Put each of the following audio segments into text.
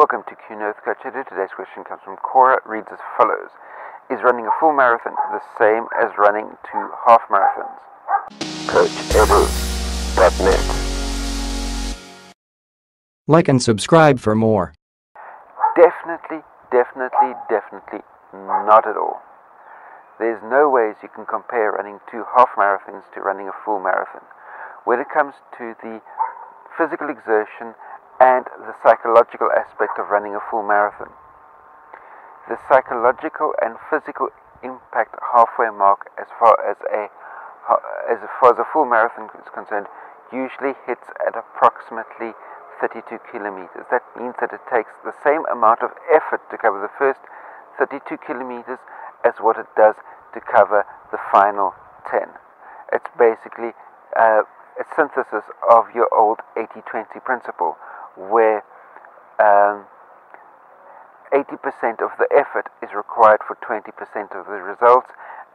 Welcome to Kuno's Coachator. Today's question comes from Cora, reads as follows. Is running a full marathon the same as running 2 half marathons? CoachAbel.net. Like and subscribe for more. Definitely not at all. There's no ways you can compare running 2 half marathons to running a full marathon. When it comes to the physical exertion and the psychological aspect of running a full marathon. The psychological and physical impact halfway mark as far as a full marathon is concerned usually hits at approximately 32 kilometers. That means that it takes the same amount of effort to cover the first 32 kilometers as what it does to cover the final 10. It's basically a synthesis of your old 80-20 principle, where 80% of the effort is required for 20% of the results,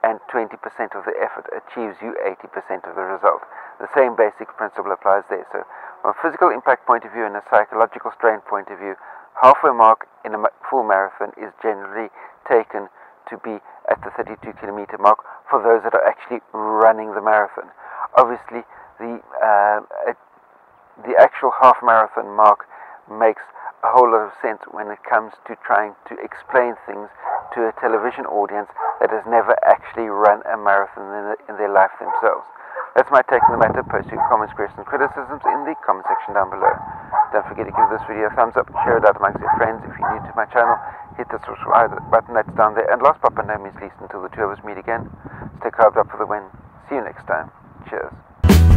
and 20% of the effort achieves you 80% of the result. The same basic principle applies there. So from a physical impact point of view and a psychological strain point of view, halfway mark in a full marathon is generally taken to be at the 32 kilometer mark for those that are actually running the marathon. Obviously, the actual half marathon mark makes a whole lot of sense when it comes to trying to explain things to a television audience that has never actually run a marathon in their life themselves. That's my take on the matter. Post your comments, questions, criticisms in the comment section down below. Don't forget to give this video a thumbs up, share it out amongst your friends. If you're new to my channel, hit the subscribe button that's down there. And last but by no means least, until the two of us meet again, stay carved up for the win. See you next time. Cheers.